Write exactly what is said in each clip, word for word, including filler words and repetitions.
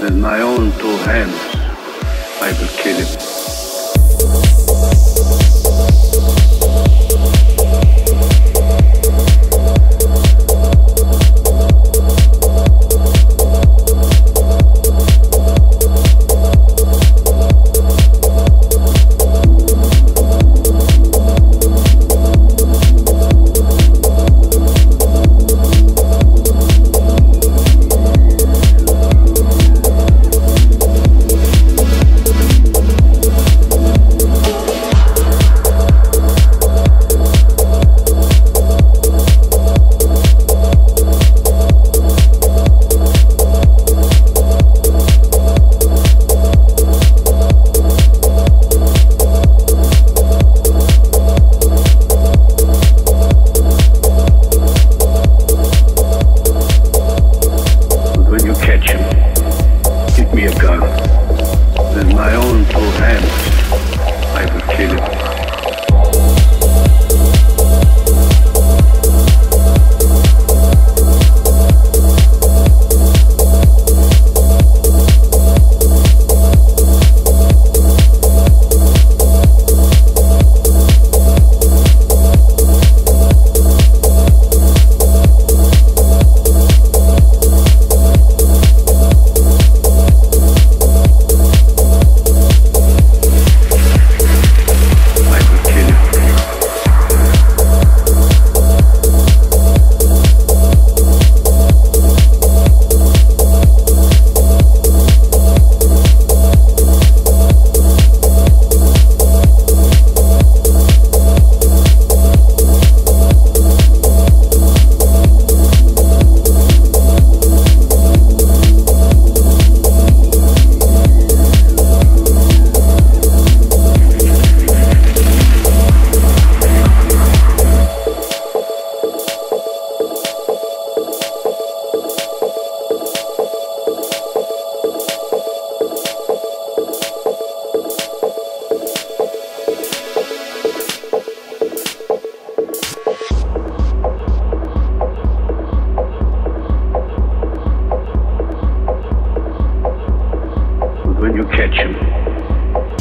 With my own two hands, I will kill him.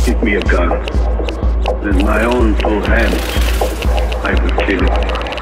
Give me a gun. With my own two hands, I will kill it.